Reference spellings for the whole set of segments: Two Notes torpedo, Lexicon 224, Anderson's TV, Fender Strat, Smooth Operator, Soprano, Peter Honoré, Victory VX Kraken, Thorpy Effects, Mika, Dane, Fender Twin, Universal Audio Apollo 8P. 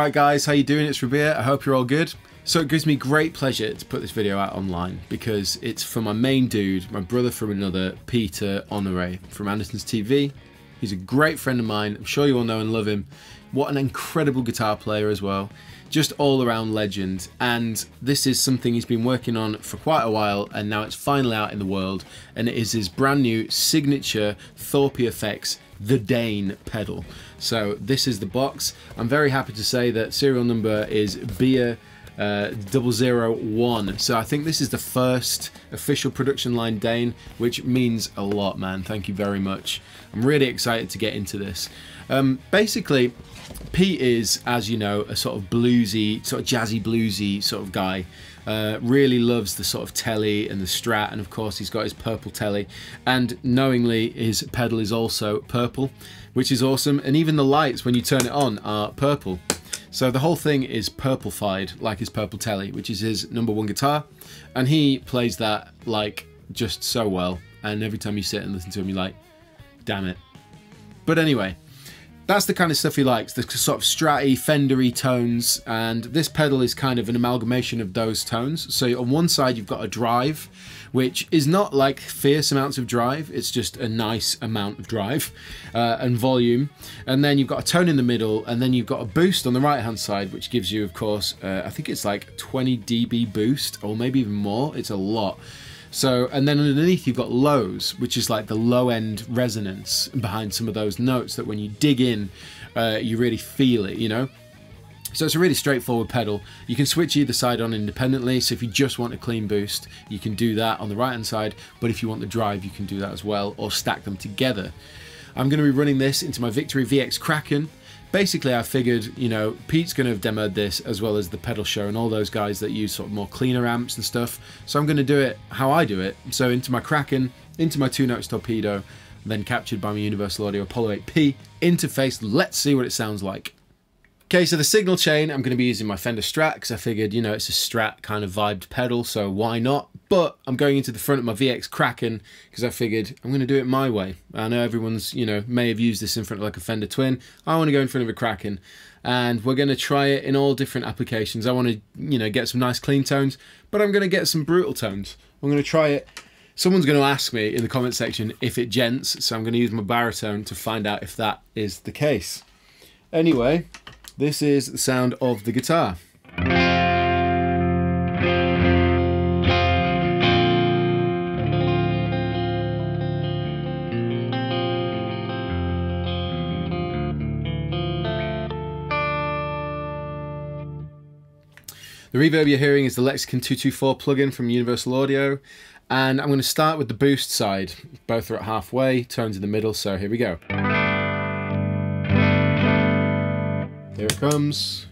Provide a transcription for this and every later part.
Alright guys, how you doing? It's Rabir, I hope you're all good. So it gives me great pleasure to put this video out online because it's from my main dude, my brother from another, Peter Honoré from Anderson's TV. He's a great friend of mine, I'm sure you all know and love him. What an incredible guitar player as well. Just all around legend, and this is something he's been working on for quite a while and now it's finally out in the world, and it is his brand new signature Thorpy Effects the Dane pedal. So this is the box. I'm very happy to say that serial number is BIA001. So I think this is the first official production line Dane, which means a lot, man. Thank you very much. I'm really excited to get into this. Basically, Pete is, as you know, a sort of bluesy, sort of jazzy bluesy sort of guy. Really loves the sort of telly and the Strat, and of course he's got his purple telly, and knowingly his pedal is also purple, which is awesome, and even the lights when you turn it on are purple. So the whole thing is purplified, like his purple telly, which is his #1 guitar, and he plays that like just so well, and every time you sit and listen to him you're like, damn it. But anyway, that's the kind of stuff he likes, the sort of Strat-y, Fender-y tones, and this pedal is kind of an amalgamation of those tones. So on one side you've got a drive, which is not like fierce amounts of drive, it's just a nice amount of drive and volume. And then you've got a tone in the middle, and then you've got a boost on the right-hand side, which gives you, of course, I think it's like 20 dB boost, or maybe even more, it's a lot. So, and then underneath you've got lows, which is like the low-end resonance behind some of those notes that when you dig in, you really feel it, you know? So it's a really straightforward pedal. You can switch either side on independently, so if you just want a clean boost, you can do that on the right-hand side, but if you want the drive, you can do that as well, or stack them together. I'm going to be running this into my Victory VX Kraken. Basically, I figured, you know, Pete's going to have demoed this as well as the pedal show and all those guys that use sort of more cleaner amps and stuff. So I'm going to do it how I do it. So into my Kraken, into my Two Notes torpedo, then captured by my Universal Audio Apollo 8P interface. Let's see what it sounds like. Okay, so the signal chain, I'm going to be using my Fender Strat because I figured, you know, it's a Strat kind of vibed pedal, so why not? But I'm going into the front of my VX Kraken because I figured I'm going to do it my way. I know everyone's, you know, may have used this in front of like a Fender Twin. I want to go in front of a Kraken, and we're going to try it in all different applications. I want to, you know, get some nice clean tones, but I'm going to get some brutal tones. I'm going to try it. Someone's going to ask me in the comment section if it gents, so I'm going to use my baritone to find out if that is the case. Anyway, this is the sound of the guitar. The reverb you're hearing is the Lexicon 224 plugin from Universal Audio, and I'm going to start with the boost side. Both are at halfway, tones in the middle, so here we go. Here it comes.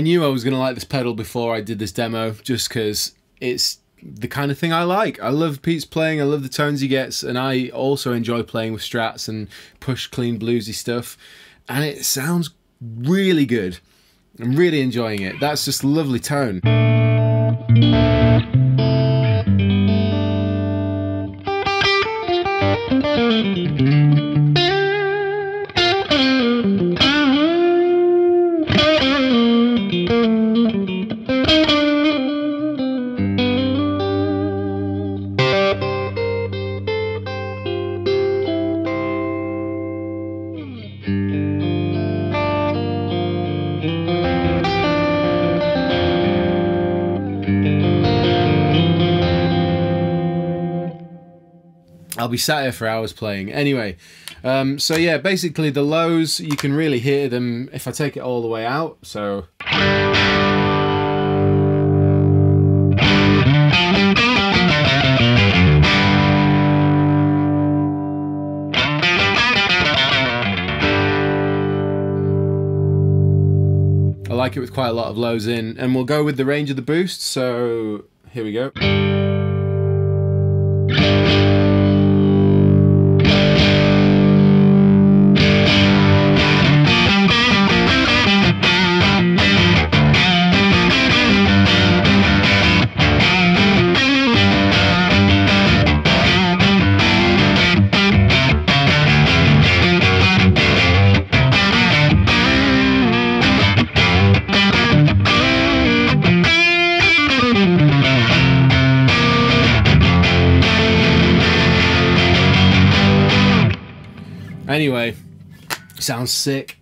I knew I was going to like this pedal before I did this demo, just because it's the kind of thing I like. I love Pete's playing, I love the tones he gets, and I also enjoy playing with strats and push clean bluesy stuff, and it sounds really good. I'm really enjoying it. That's just a lovely tone. I'll be sat here for hours playing. Anyway, so yeah, basically the lows, you can really hear them if I take it all the way out, so... I like it with quite a lot of lows in, and we'll go with the range of the boost, so here we go. Anyway, sounds sick.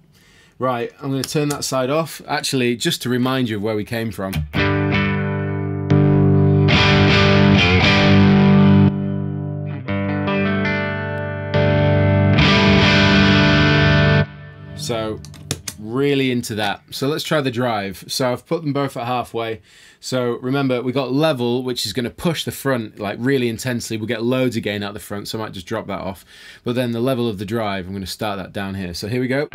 Right, I'm going to turn that side off, actually, just to remind you of where we came from. So, really into that. So let's try the drive. So I've put them both at halfway. So remember, we got level, which is going to push the front like really intensely. We'll get loads of gain out the front, so I might just drop that off. But then the level of the drive, I'm going to start that down here. So here we go.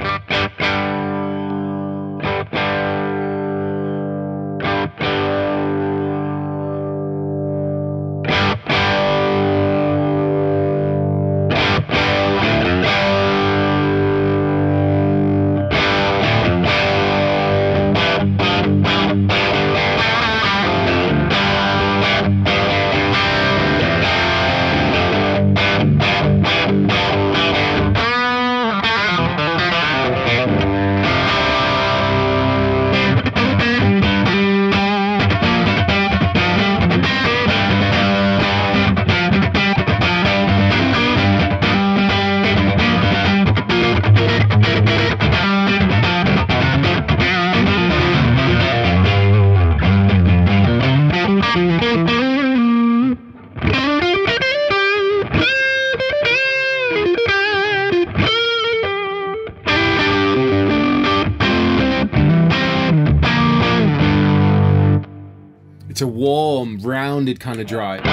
It's a warm, rounded kind of drive.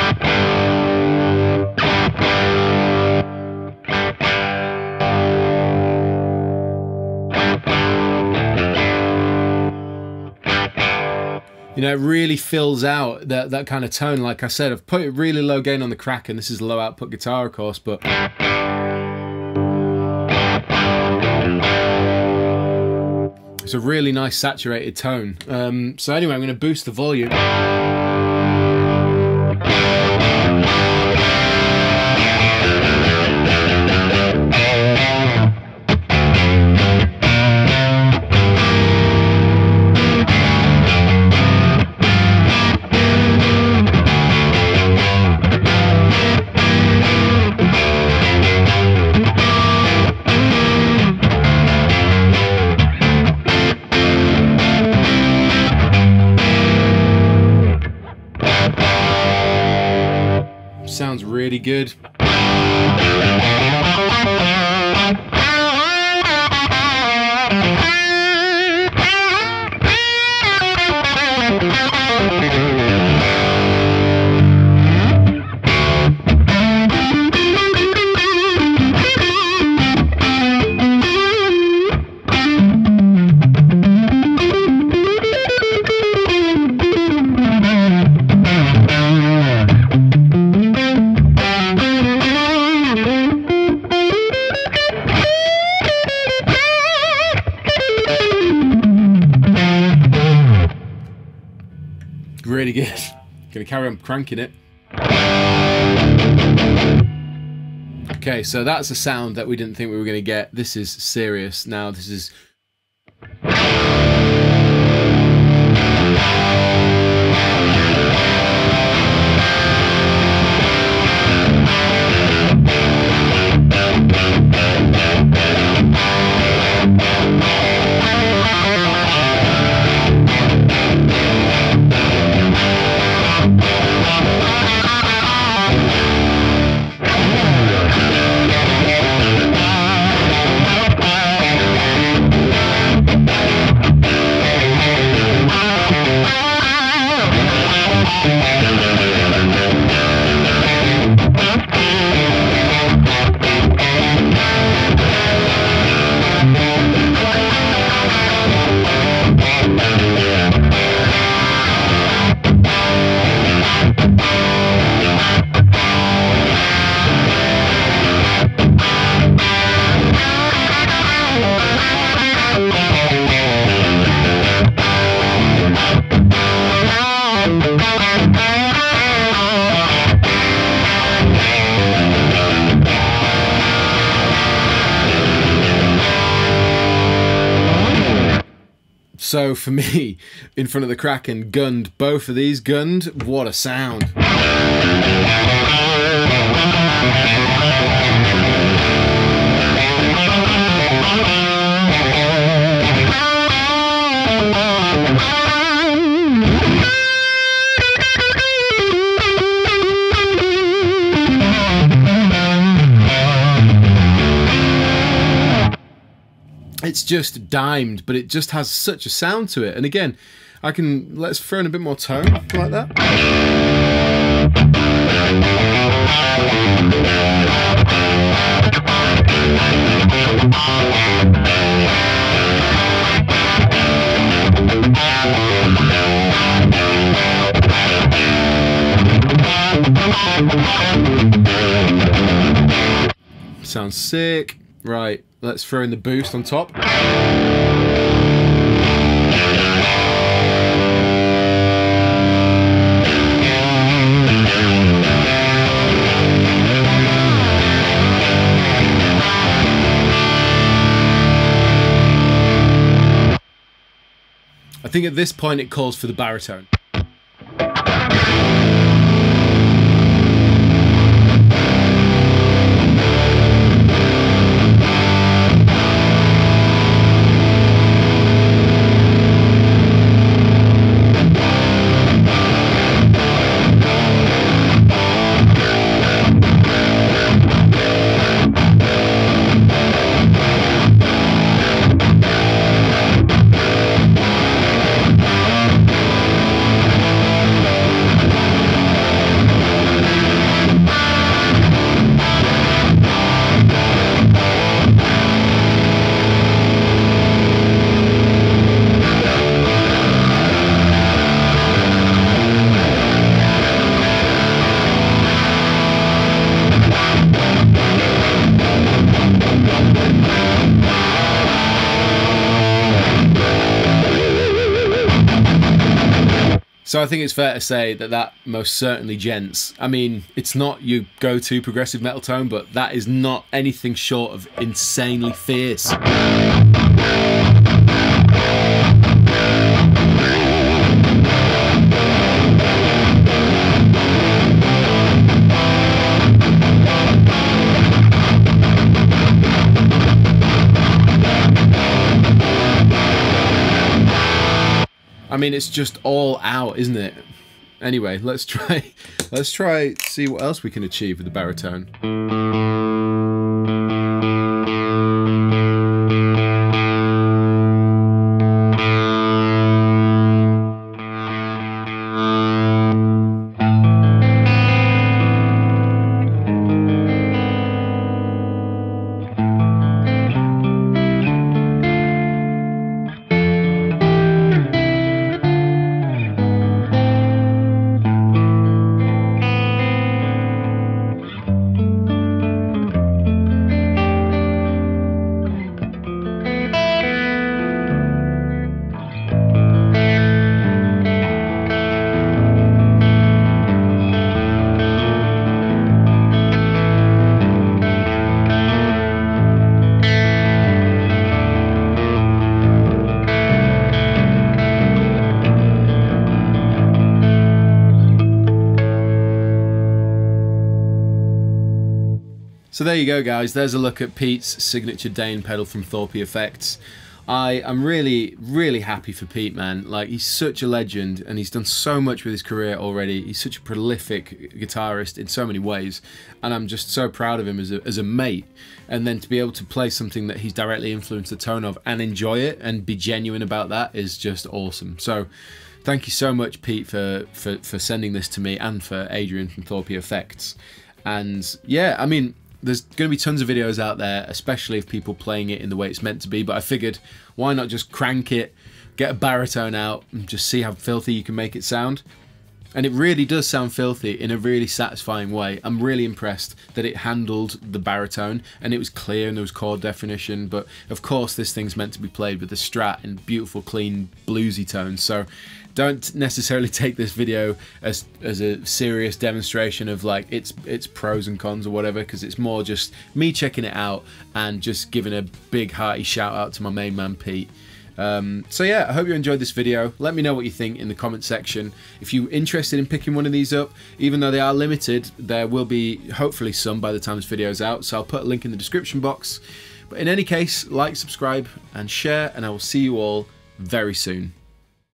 You know, it really fills out that kind of tone. Like I said, I've put really low gain on the Kraken. This is low output guitar, of course, but... It's a really nice saturated tone. So anyway, I'm going to boost the volume. Sounds really good. this. Gonna carry on cranking it. Okay, so that's a sound that we didn't think we were gonna get. This is serious now. This is... So for me, in front of the Kraken, gunned both of these, gunned, what a sound. It's just dimed, but it just has such a sound to it. And again, I can, let's throw in a bit more tone like that. Sounds sick. Right, let's throw in the boost on top. I think at this point it calls for the baritone. So I think it's fair to say that that most certainly gents. I mean, it's not your go-to progressive metal tone, but that is not anything short of insanely fierce. I mean, it's just all out, isn't it? Anyway, let's try see what else we can achieve with the baritone. So there you go, guys. There's a look at Pete's signature Dane pedal from Thorpy Effects. I am really, really happy for Pete, man. Like, he's such a legend and he's done so much with his career already. He's such a prolific guitarist in so many ways, and I'm just so proud of him as a mate. And then to be able to play something that he's directly influenced the tone of and enjoy it and be genuine about that is just awesome. So thank you so much, Pete, for sending this to me and for Adrian from Thorpy Effects. And yeah, I mean, there's going to be tons of videos out there, especially of people playing it in the way it's meant to be, but I figured, why not just crank it, get a baritone out, and just see how filthy you can make it sound. And it really does sound filthy in a really satisfying way. I'm really impressed that it handled the baritone, and it was clear and there was chord definition, but of course this thing's meant to be played with the Strat in beautiful, clean, bluesy tones, so don't necessarily take this video as a serious demonstration of like its pros and cons or whatever, because it's more just me checking it out and just giving a big hearty shout out to my main man Pete. So yeah, I hope you enjoyed this video. Let me know what you think in the comment section. If you're interested in picking one of these up, even though they are limited, there will be hopefully some by the time this video is out, so I'll put a link in the description box. But in any case, like, subscribe and share, and I will see you all very soon.